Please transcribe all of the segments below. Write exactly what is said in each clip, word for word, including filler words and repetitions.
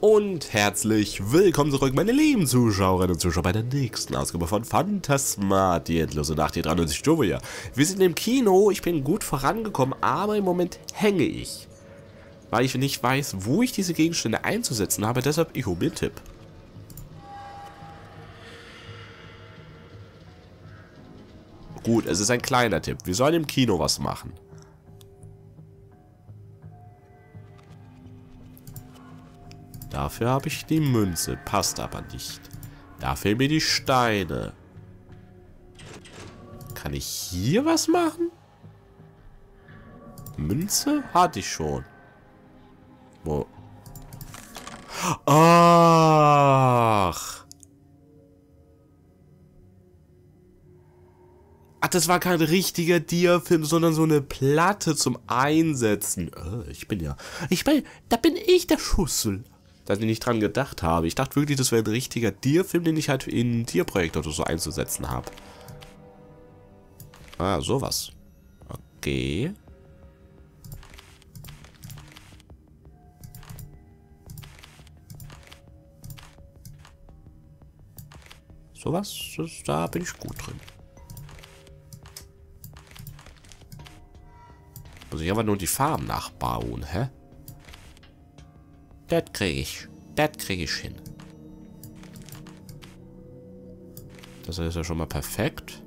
Und herzlich willkommen zurück, meine lieben Zuschauerinnen und Zuschauer, bei der nächsten Ausgabe von Phantasmat: Die Endlose Nacht, die neunundneunzig Chowo. Wir sind im Kino, ich bin gut vorangekommen, aber im Moment hänge ich. Weil ich nicht weiß, wo ich diese Gegenstände einzusetzen habe, deshalb ich hole mir einen Tipp. Gut, es ist ein kleiner Tipp. Wir sollen im Kino was machen. Dafür habe ich die Münze, passt aber nicht. Dafür mir die Steine. Kann ich hier was machen? Münze hatte ich schon. Wo? Ach. Ach, das war kein richtiger Dia-Film, sondern so eine Platte zum Einsetzen. Äh, ich bin ja... Ich bin... Da bin ich der Schussel. Dass ich nicht dran gedacht habe. Ich dachte wirklich, das wäre ein richtiger Tierfilm, den ich halt in Tierprojekte oder so einzusetzen habe. Ah, sowas. Okay. Sowas, da bin ich gut drin. Muss ich aber nur die Farben nachbauen, hä? Das kriege ich. Das kriege ich hin. Das ist ja schon mal perfekt.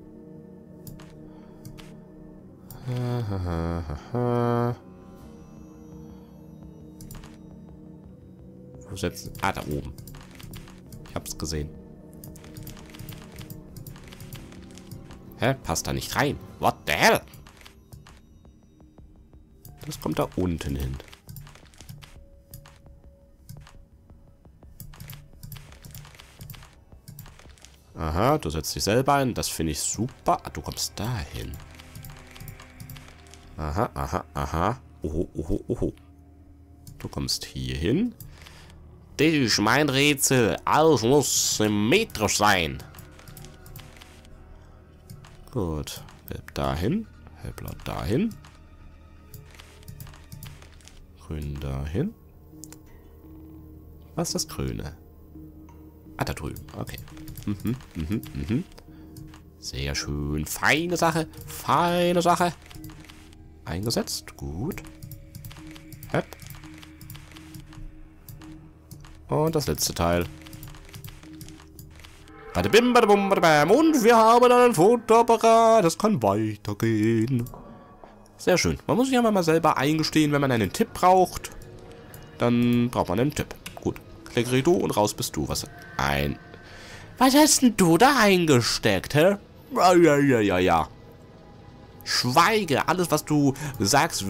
Wo setzen? Ah, da oben. Ich hab's gesehen. Hä? Passt da nicht rein? What the hell? Das kommt da unten hin. Aha, du setzt dich selber ein. Das finde ich super. Ah, du kommst dahin. Aha, aha, aha. Oho, oho, oho. Du kommst hier hin. Das ist mein Rätsel. Alles muss symmetrisch sein. Gut. Gelb dahin. Hellblau dahin. Grün dahin. Was ist das Grüne? Ah, da drüben. Okay. Mhm, mhm, mhm. Sehr schön. Feine Sache. Feine Sache. Eingesetzt. Gut. Hep. Und das letzte Teil. Bada bim, bada bum, bada bam. Und wir haben einen Fotoapparat. Das kann weitergehen. Sehr schön. Man muss sich ja mal selber eingestehen, wenn man einen Tipp braucht. Dann braucht man einen Tipp. Gut. Klick Redo und raus bist du. Was? Ein... Was hast denn du da eingesteckt, hä? Ja, ja, ja, ja. Schweige. Alles, was du sagst,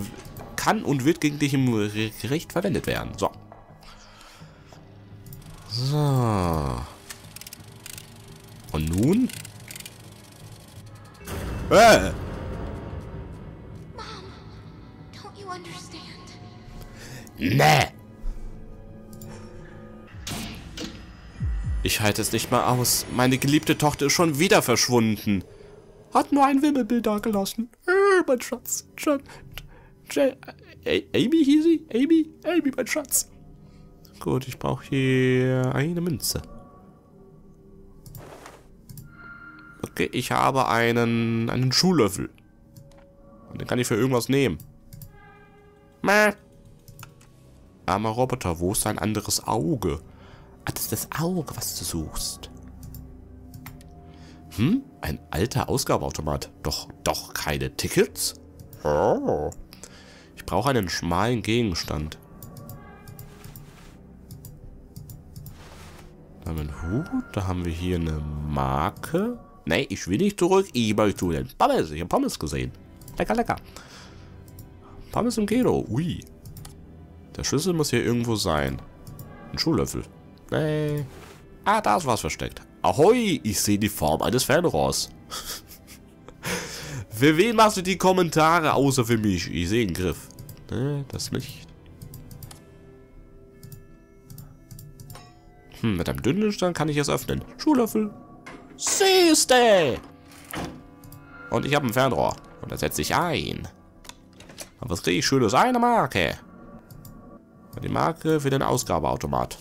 kann und wird gegen dich im Gericht verwendet werden. So. So. Und nun? Äh! Mom, don't you understand? Nee! Ich halte es nicht mal aus. Meine geliebte Tochter ist schon wieder verschwunden. Hat nur ein Wimmelbild da gelassen. Äh, mein Schatz. Schatz. J A Amy hieß sie? Amy? Amy, mein Schatz. Gut, ich brauche hier eine Münze. Okay, ich habe einen, einen Schuhlöffel. Und den kann ich für irgendwas nehmen. Mäh. Armer Roboter, wo ist dein anderes Auge? Ah, das ist das Auge, was du suchst. Hm? Ein alter Ausgabeautomat. Doch, doch keine Tickets? Oh. Ich brauche einen schmalen Gegenstand. Da haben wir einen Hut. Da haben wir hier eine Marke. Nee, ich will nicht zurück. Ich möchte den Pommes. Ich habe Pommes gesehen. Lecker, lecker. Pommes im Kino. Ui. Der Schlüssel muss hier irgendwo sein. Ein Schuhlöffel. Nee. Ah, da ist was versteckt. Ahoi, ich sehe die Form eines Fernrohrs. Für wen machst du die Kommentare außer für mich? Ich sehe den Griff. Nee, das nicht. Hm, mit einem dünnen Stand kann ich es öffnen. Schuhlöffel. Siehste! Und ich habe ein Fernrohr. Und das setze ich ein. Und was kriege ich Schönes? Eine Marke. Die Marke für den Ausgabeautomat.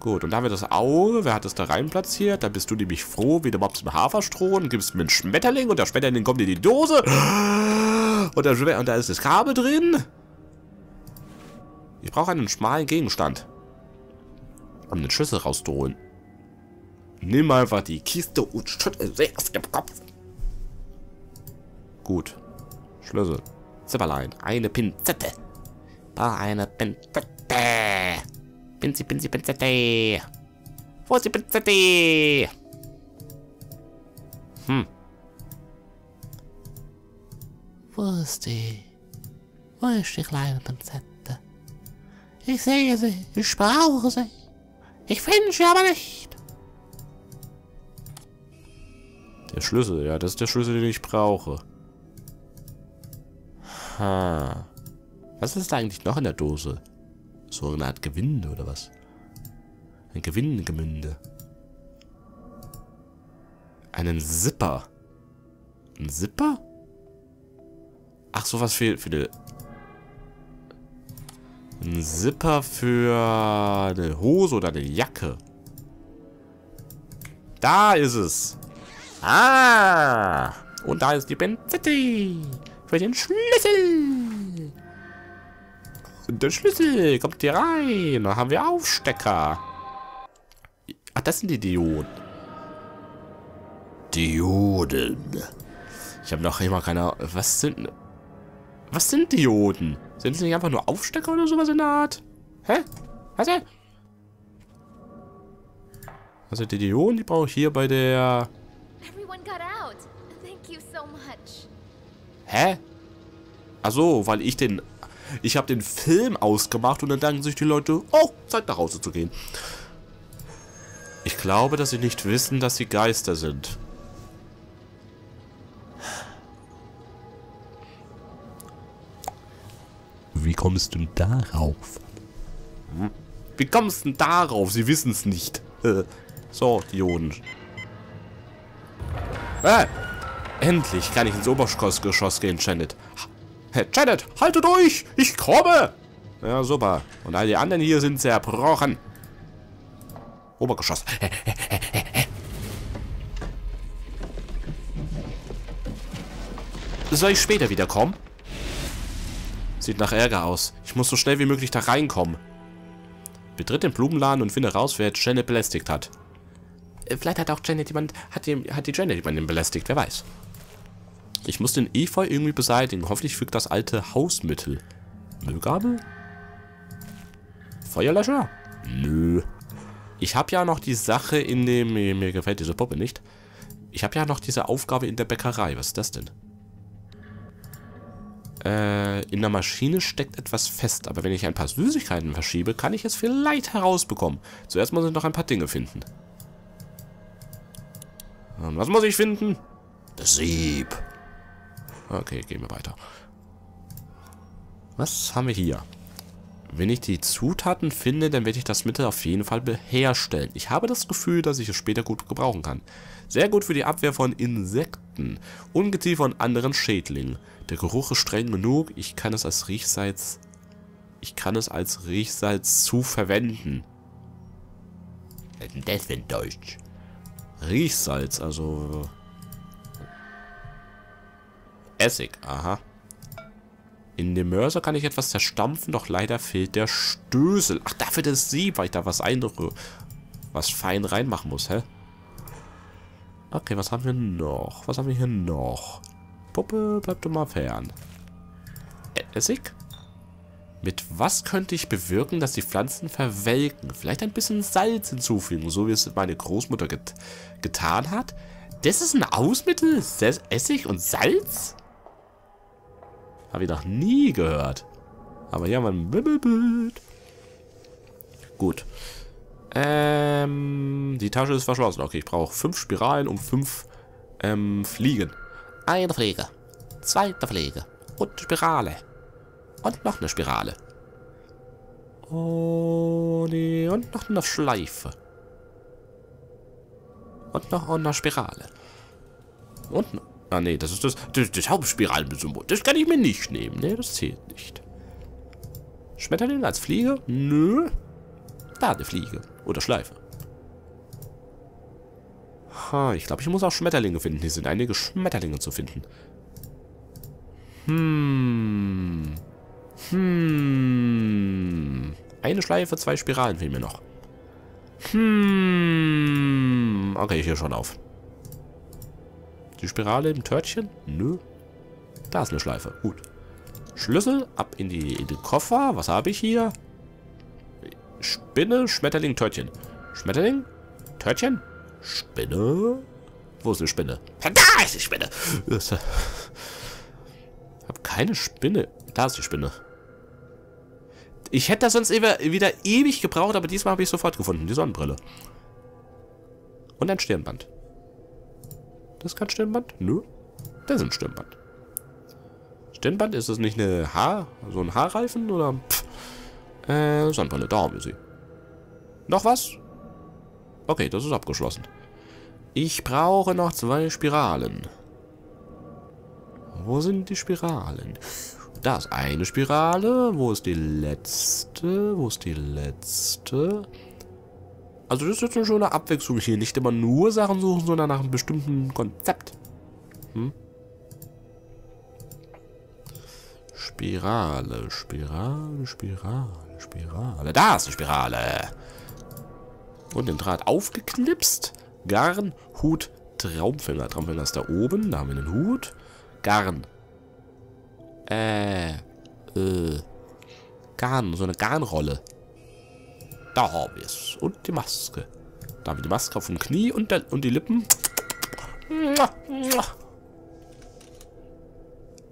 Gut, und da haben wir das Auge. Wer hat das da rein platziert? Da bist du nämlich froh, wie du mobst im Haferstroh und gibst mir einen Schmetterling und der Schmetterling kommt in die Dose. Und, der, und da ist das Kabel drin. Ich brauche einen schmalen Gegenstand, um den Schlüssel rauszuholen. Nimm einfach die Kiste und schüttel sie auf den Kopf. Gut. Schlüssel. Zipperlein. Eine Pinzette. Da eine Pinzette. Pinzi, Pinzi, Pinzette. Wo ist die Pinzette? Hm. Wo ist die? Wo ist die kleine Pinzette? Ich sehe sie. Ich brauche sie. Ich finde sie aber nicht. Der Schlüssel. Ja, das ist der Schlüssel, den ich brauche. Ha. Was ist da eigentlich noch in der Dose? So eine Art Gewinde oder was? Ein Gewindegemünde. Einen Zipper. Ein Zipper? Ach, sowas fehlt für die... Ein Zipper für eine Hose oder eine Jacke. Da ist es. Ah! Und da ist die Pinzette. Für den Schlüssel. Und der Schlüssel kommt hier rein. Da haben wir Aufstecker. Ach, das sind die Dioden. Dioden. Ich habe noch immer keine... Was sind... Was sind Dioden? Sind sie nicht einfach nur Aufstecker oder sowas in der Art? Hä? Was denn? Also die Dioden, die brauche ich hier bei der... Hä? Ach so, weil ich den... Ich habe den Film ausgemacht und dann denken sich die Leute, oh, Zeit nach Hause zu gehen. Ich glaube, dass sie nicht wissen, dass sie Geister sind. Wie kommst du darauf? Wie kommst du darauf? Sie wissen es nicht. So, Dioden. Äh, endlich kann ich ins Obergeschoss gehen, Janet. Janet, halte durch! Ich komme! Ja, super. Und all die anderen hier sind zerbrochen. Obergeschoss. Soll ich später wiederkommen? Sieht nach Ärger aus. Ich muss so schnell wie möglich da reinkommen. Betritt den Blumenladen und finde raus, wer Janet belästigt hat. Vielleicht hat auch Janet jemand, hat die, hat die Janet jemanden belästigt, wer weiß. Ich muss den Efeu irgendwie beseitigen. Hoffentlich fügt das alte Hausmittel. Müllgabel? Feuerlöscher? Nö. Ich habe ja noch die Sache in dem... Mir gefällt diese Puppe nicht. Ich habe ja noch diese Aufgabe in der Bäckerei. Was ist das denn? In der Maschine steckt etwas fest, aber wenn ich ein paar Süßigkeiten verschiebe, kann ich es vielleicht herausbekommen. Zuerst muss ich noch ein paar Dinge finden. Und was muss ich finden? Das Sieb. Okay, gehen wir weiter. Was haben wir hier? Wenn ich die Zutaten finde, dann werde ich das Mittel auf jeden Fall herstellen. Ich habe das Gefühl, dass ich es später gut gebrauchen kann. Sehr gut für die Abwehr von Insekten, Ungeziefer und anderen Schädlingen. Der Geruch ist streng genug, ich kann es als Riechsalz, ich kann es als Riechsalz zu verwenden. Was ist denn das für ein Deutsch? Riechsalz, also Essig, aha. In dem Mörser kann ich etwas zerstampfen, doch leider fehlt der Stößel. Ach, dafür das Sieb, weil ich da was einrühre, was fein reinmachen muss, hä? Okay, was haben wir noch? Was haben wir hier noch? Puppe, bleib du mal fern. Essig? Mit was könnte ich bewirken, dass die Pflanzen verwelken? Vielleicht ein bisschen Salz hinzufügen, so wie es meine Großmutter get getan hat. Das ist ein Hausmittel? Essig und Salz? Habe ich noch nie gehört. Aber hier haben wir ein Bibelbild. Gut. Ähm, die Tasche ist verschlossen. Okay, ich brauche fünf Spiralen und fünf ähm, Fliegen. Eine Fliege, zweite Fliege und Spirale. Und noch eine Spirale. Oh, nee. Und noch eine Schleife. Und noch eine Spirale. Und ah nee, das ist das, das, das Hauptspiralensymbol. Das kann ich mir nicht nehmen. Nee, das zählt nicht. Schmetterling als Fliege? Nö. Da, eine Fliege. Oder Schleife. Ha, ich glaube, ich muss auch Schmetterlinge finden. Hier sind einige Schmetterlinge zu finden. Hm. Hm. Eine Schleife, zwei Spiralen fehlen mir noch. Hm. Okay, ich höre schon auf. Die Spirale im Törtchen? Nö. Da ist eine Schleife. Gut. Schlüssel, ab in, die, in den Koffer. Was habe ich hier? Spinne, Schmetterling, Törtchen. Schmetterling? Törtchen? Spinne? Wo ist eine Spinne? Da ist die Spinne! Ich habe keine Spinne. Da ist die Spinne. Ich hätte das sonst wieder ewig gebraucht, aber diesmal habe ich es sofort gefunden. Die Sonnenbrille. Und ein Stirnband. Das ist kein Stirnband? Nö. Das ist ein Stirnband. Stirnband? Ist das nicht eine Haar... so ein Haarreifen? Oder... Pff. Äh, Sonnenbrille. Da haben wir sie. Noch was? Okay, das ist abgeschlossen. Ich brauche noch zwei Spiralen. Wo sind die Spiralen? Da ist eine Spirale. Wo ist die letzte? Wo ist die letzte? Also das ist jetzt eine schöne Abwechslung hier. Nicht immer nur Sachen suchen, sondern nach einem bestimmten Konzept. Hm? Spirale, Spirale, Spirale, Spirale. Da ist die Spirale. Und den Draht aufgeknipst. Garn, Hut, Traumfänger. Traumfänger ist da oben. Da haben wir den Hut. Garn. Äh, äh, Garn, so eine Garnrolle. Da haben wir es. Und die Maske. Da haben wir die Maske auf dem Knie und, der, und die Lippen.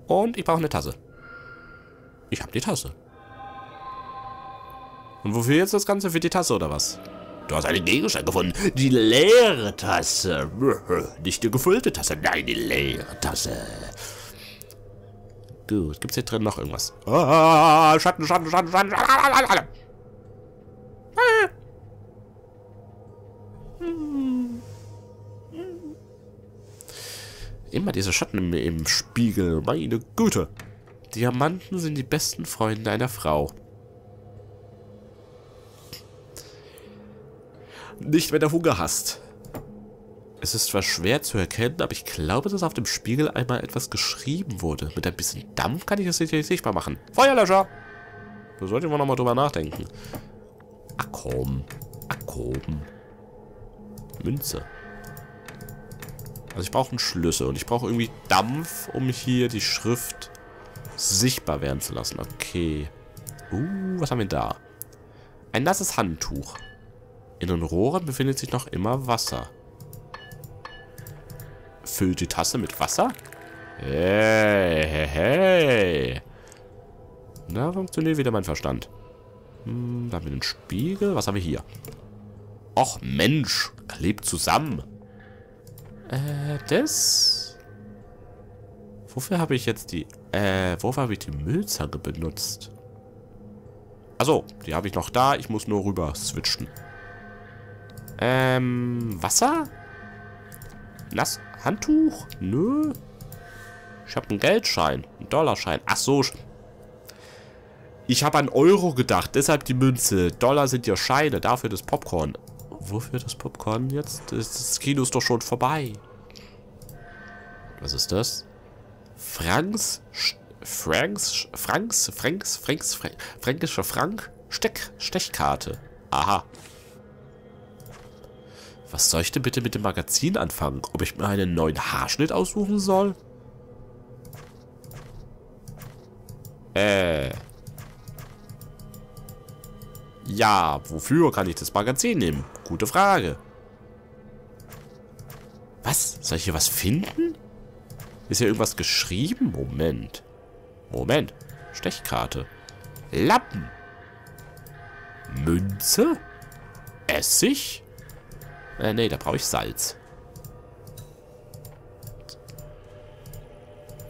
Und ich brauche eine Tasse. Ich habe die Tasse. Und wofür jetzt das Ganze? Für die Tasse oder was? Du hast einen Gegenstand gefunden. Die leere Tasse. Nicht die gefüllte Tasse. Nein, die leere Tasse. Gut, gibt's hier drin noch irgendwas? Ah, Schatten, Schatten, Schatten, Schatten. Schatten. Immer diese Schatten im, im Spiegel. Meine Güte. Diamanten sind die besten Freunde einer Frau. Nicht, wenn du Hunger hast. Es ist zwar schwer zu erkennen, aber ich glaube, dass auf dem Spiegel einmal etwas geschrieben wurde. Mit ein bisschen Dampf kann ich das sicherlich sichtbar machen. Feuerlöscher! Da sollten wir nochmal drüber nachdenken. Akkom. Akkom. Münze. Also ich brauche einen Schlüssel und ich brauche irgendwie Dampf, um hier die Schrift sichtbar werden zu lassen. Okay. Uh, was haben wir da? Ein nasses Handtuch. In den Rohren befindet sich noch immer Wasser. Füllt die Tasse mit Wasser? Hey, hey, hey. Da funktioniert wieder mein Verstand. Hm, da haben wir den Spiegel. Was haben wir hier? Och, Mensch. Klebt zusammen. Äh, das... Wofür habe ich jetzt die... Äh, wofür habe ich die Müllzange benutzt? Achso, die habe ich noch da. Ich muss nur rüber switchen. Ähm, Wasser? Nass? Handtuch? Nö. Ich habe einen Geldschein. Einen Dollarschein. Ach so. Ich habe an Euro gedacht. Deshalb die Münze. Dollar sind ja Scheine. Dafür das Popcorn. Wofür das Popcorn jetzt? Das Kino ist doch schon vorbei. Was ist das? Franks, Franks, Franks, Franks, Franks, Frank, fränkischer Frank, Steck, Stechkarte. Aha. Was soll ich denn bitte mit dem Magazin anfangen? Ob ich mir einen neuen Haarschnitt aussuchen soll? Äh. Ja, wofür kann ich das Magazin nehmen? Gute Frage. Was? Soll ich hier was finden? Ist hier irgendwas geschrieben? Moment. Moment. Stechkarte. Lappen. Münze? Essig? Äh, nee, da brauche ich Salz.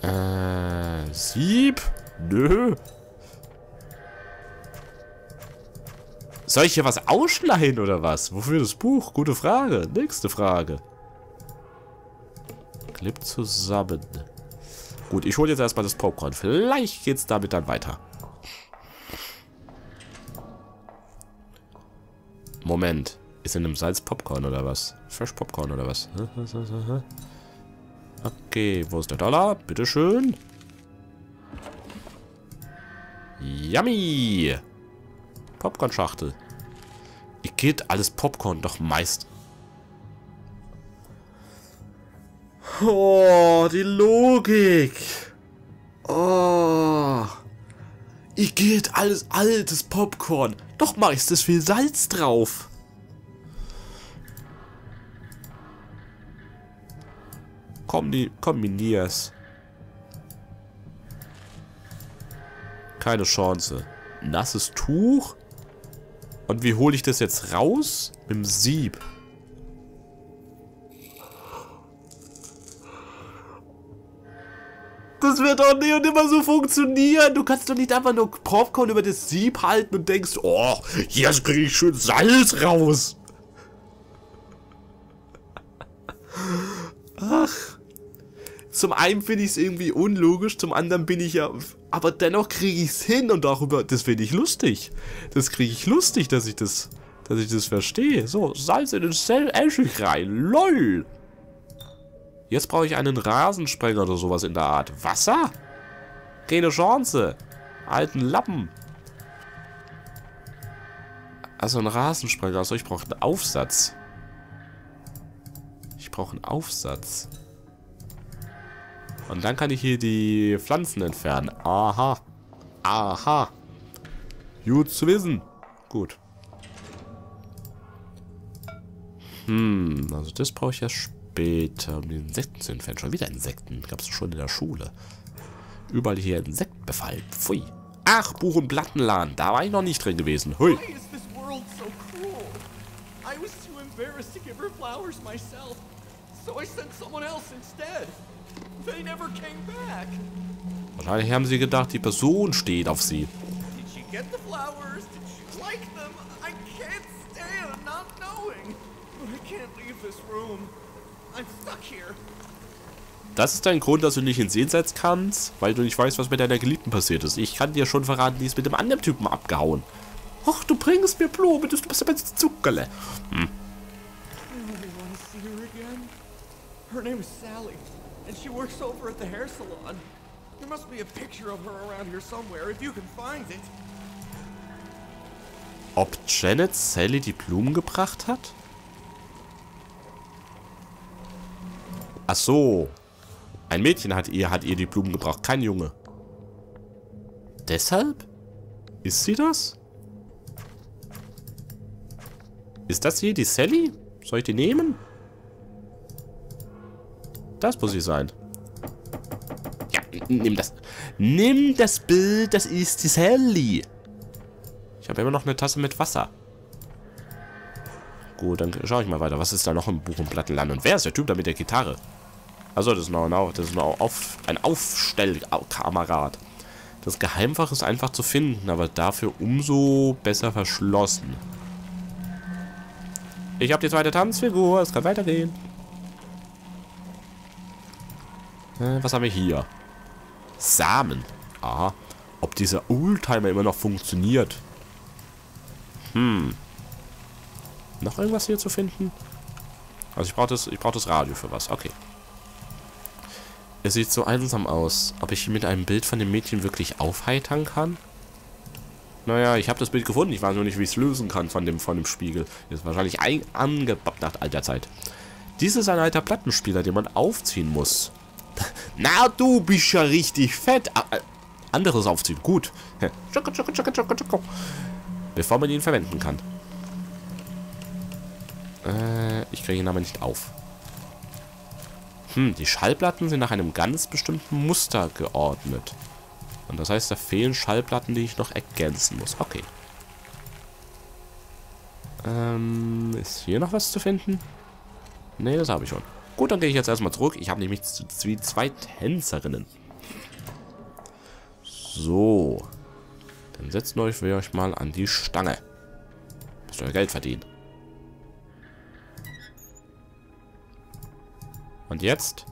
Äh, Sieb? Nö. Soll ich hier was ausschneiden oder was? Wofür das Buch? Gute Frage. Nächste Frage. Clip zusammen. Gut, ich hole jetzt erstmal das Popcorn. Vielleicht geht's damit dann weiter. Moment. Ist in einem Salz Popcorn oder was? Fresh Popcorn oder was? Okay, wo ist der Dollar? Bitteschön. Yummy! Popcorn-Schachtel. Ihr geht alles Popcorn doch meist. Oh, die Logik. Oh. Ihr geht alles altes Popcorn. Doch meistens viel Salz drauf. Kombinier's. Keine Chance. Nasses Tuch. Und wie hole ich das jetzt raus? Mit dem Sieb. Das wird doch nie und immer so funktionieren. Du kannst doch nicht einfach nur Popcorn über das Sieb halten und denkst, oh, hier kriege ich schön Salz raus. Ach. Zum einen finde ich es irgendwie unlogisch, zum anderen bin ich ja... Aber dennoch kriege ich es hin und darüber... Das finde ich lustig. Das kriege ich lustig, dass ich das... Dass ich das verstehe. So, Salz in den Essig rein. LOL. Jetzt brauche ich einen Rasensprenger oder sowas in der Art. Wasser? Keine Chance. Alten Lappen. Also ein Rasensprenger. Also ich brauche einen Aufsatz. Ich brauche einen Aufsatz. Und dann kann ich hier die Pflanzen entfernen. Aha. Aha. Gut zu wissen. Gut. Hm, also das brauche ich ja später. Um die Insekten zu entfernen. Schon wieder Insekten. Gab es schon in der Schule. Überall hier Insektenbefall. Pfui. Ach, Buch- und Plattenladen. Da war ich noch nicht drin gewesen. Hui. Wahrscheinlich haben sie gedacht, die Person steht auf sie. Das ist dein Grund, dass du nicht ins Jenseits kannst, weil du nicht weißt, was mit deiner Geliebten passiert ist. Ich kann dir schon verraten, die ist mit dem anderen Typen abgehauen. Ach, du bringst mir Blumen, du bist aber jetzt Zuckerle. Hm. Her name is Sally, and she works over at the hair salon. There must be a picture of her around here somewhere, if you can find it. Ob Janet Sally die Blumen gebracht hat? Ach so. Ein Mädchen hat ihr, hat ihr die Blumen gebracht, kein Junge. Deshalb? Ist sie das? Ist das hier die Sally? Soll ich die nehmen? Das muss ich sein. Ja, nimm das. Nimm das Bild, das ist die Sally. Ich habe immer noch eine Tasse mit Wasser. Gut, dann schaue ich mal weiter. Was ist da noch im Buch- und Plattenladen? Und wer ist der Typ da mit der Gitarre? Achso, das ist noch, noch, das ist noch auf, ein Aufstellkamerad. Das Geheimfach ist einfach zu finden, aber dafür umso besser verschlossen. Ich habe die zweite Tanzfigur. Es kann weitergehen. Was haben wir hier? Samen. Aha. Ob dieser Oldtimer immer noch funktioniert? Hm. Noch irgendwas hier zu finden? Also ich brauche das, ich brauche das Radio für was. Okay. Es sieht so einsam aus. Ob ich mit einem Bild von dem Mädchen wirklich aufheitern kann? Naja, ich habe das Bild gefunden. Ich weiß nur nicht, wie ich es lösen kann von dem, von dem Spiegel. Ist wahrscheinlich ein angepappt nach alter Zeit. Dies ist ein alter Plattenspieler, den man aufziehen muss. Na, du bist ja richtig fett. Ah, äh, anderes aufziehen. Gut. Schoko, schoko, schoko, schoko, schoko. Bevor man ihn verwenden kann. Äh, ich kriege ihn aber nicht auf. Hm, die Schallplatten sind nach einem ganz bestimmten Muster geordnet. Und das heißt, da fehlen Schallplatten, die ich noch ergänzen muss. Okay. Ähm, ist hier noch was zu finden? Nee, das habe ich schon. Gut, dann gehe ich jetzt erstmal zurück. Ich habe nämlich wie zwei Tänzerinnen. So. Dann setzen euch wir euch mal an die Stange. Müsst ihr Geld verdienen. Und jetzt?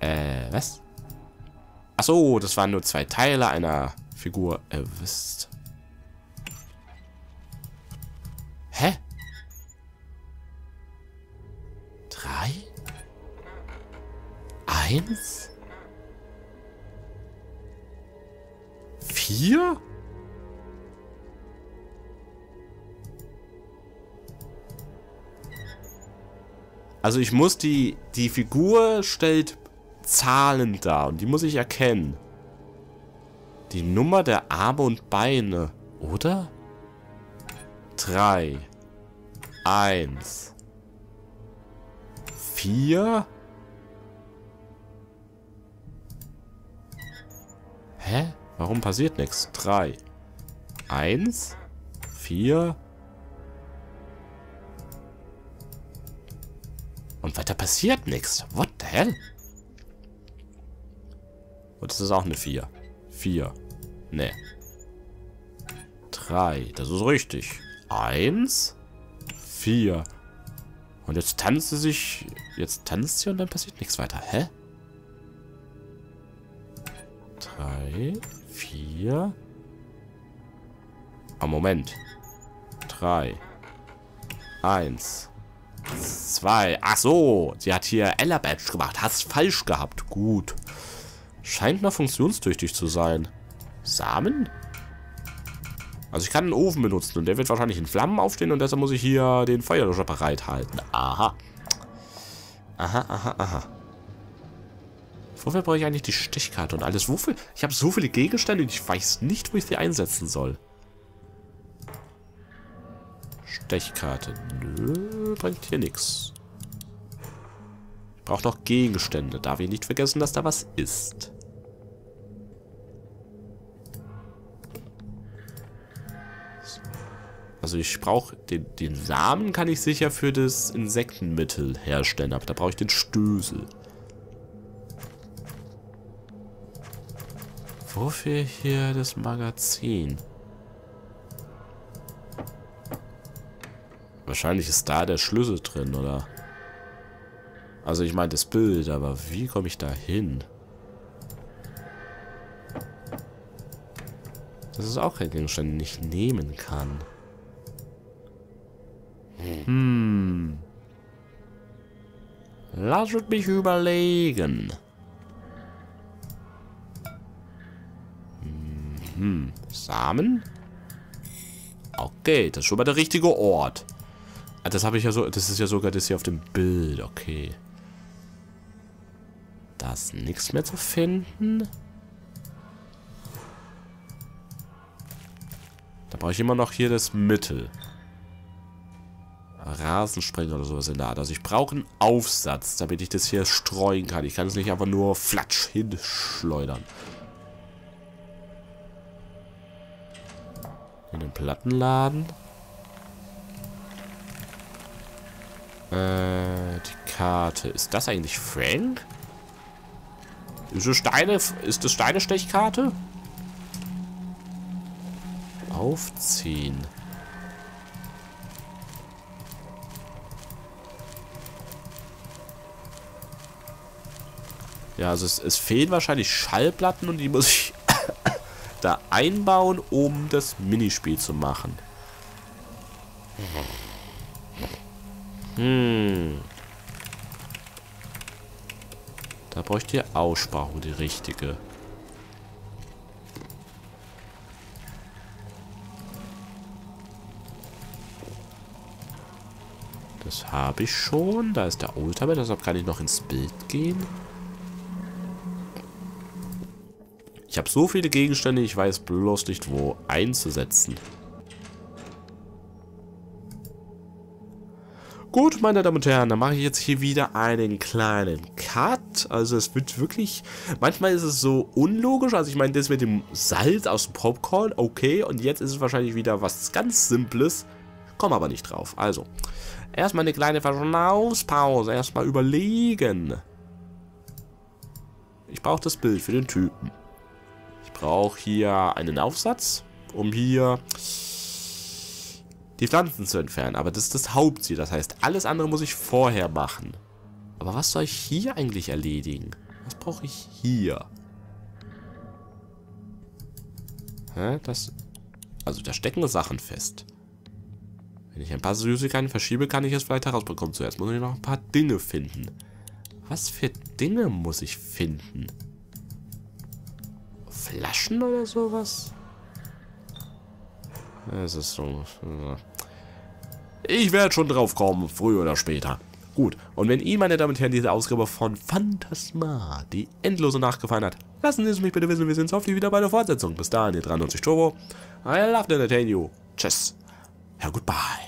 Äh, was? Achso, das waren nur zwei Teile einer Figur. Äh, wisst. Eins? Vier? Also ich muss die... Die Figur stellt Zahlen dar. Und die muss ich erkennen. Die Nummer der Arme und Beine. Oder? Drei. Eins. Vier. Hä? Warum passiert nichts? Drei. Eins. Vier. Und weiter passiert nichts. What the hell? Und das ist auch eine vier. vier. Ne. drei. Das ist richtig. eins. vier. Und jetzt tanzt sie sich... Jetzt tanzt sie und dann passiert nichts weiter. Hä? drei. vier. Ah, Moment. drei. eins. zwei. Ach so, sie hat hier Ella Badge gemacht. Hast falsch gehabt. Gut. Scheint noch funktionstüchtig zu sein. Samen? Also ich kann einen Ofen benutzen und der wird wahrscheinlich in Flammen aufstehen und deshalb muss ich hier den Feuerlöscher bereithalten. Aha. Aha, aha, aha. Wofür brauche ich eigentlich die Stichkarte und alles? Wofür? Ich habe so viele Gegenstände und ich weiß nicht, wo ich sie einsetzen soll. Stechkarte. Nö, bringt hier nichts. Ich brauche noch Gegenstände. Darf ich nicht vergessen, dass da was ist. Also ich brauche... Den, den Samen kann ich sicher für das Insektenmittel herstellen, aber da brauche ich den Stößel. Wofür hier das Magazin? Wahrscheinlich ist da der Schlüssel drin, oder? Also ich meine das Bild, aber wie komme ich da hin? Das ist auch kein Gegenstand, den ich nehmen kann. Hm. Lasst mich überlegen. Hm. Samen? Okay, das ist schon mal der richtige Ort. Das habe ich ja so. Das ist ja sogar das hier auf dem Bild. Okay. Da ist nichts mehr zu finden. Da brauche ich immer noch hier das Mittel. Rasensprenger oder sowas in der Art. Also ich brauche einen Aufsatz, damit ich das hier streuen kann. Ich kann es nicht einfach nur flatsch hinschleudern. In den Plattenladen. Die Karte. Ist das eigentlich Frank? Ist das Steine, ist das Steine-Stechkarte? Aufziehen. Ja, also es, es fehlen wahrscheinlich Schallplatten und die muss ich da einbauen, um das Minispiel zu machen. Hm. Da bräuchte ihr Aussprache, die richtige. Das habe ich schon. Da ist der Oldtimer, deshalb kann ich noch ins Bild gehen. Ich habe so viele Gegenstände, ich weiß bloß nicht, wo einzusetzen. Gut, meine Damen und Herren, dann mache ich jetzt hier wieder einen kleinen Cut. Also es wird wirklich... Manchmal ist es so unlogisch. Also ich meine, das mit dem Salz aus dem Popcorn, okay. Und jetzt ist es wahrscheinlich wieder was ganz Simples. Komme aber nicht drauf. Also, erstmal eine kleine Verschnauspause. Erstmal überlegen. Ich brauche das Bild für den Typen. Ich brauche hier einen Aufsatz, um hier... die Pflanzen zu entfernen, aber das ist das Hauptziel. Das heißt, alles andere muss ich vorher machen. Aber was soll ich hier eigentlich erledigen? Was brauche ich hier? Hä? Das... Also, da stecken Sachen fest. Wenn ich ein paar Süßigkeiten verschiebe, kann ich es vielleicht herausbekommen. Zuerst muss ich noch ein paar Dinge finden. Was für Dinge muss ich finden? Flaschen oder sowas? Es ist so... Ich werde schon drauf kommen, früh oder später. Gut, und wenn Ihnen, meine Damen und Herren, diese Ausgabe von Phantasmat, die endlose Nacht gefallen hat, lassen Sie es mich bitte wissen, wir sind hoffentlich wieder bei der Fortsetzung. Bis dahin, ihr neunundneunzig Chowo. I love and entertain you. Tschüss. Ja, goodbye.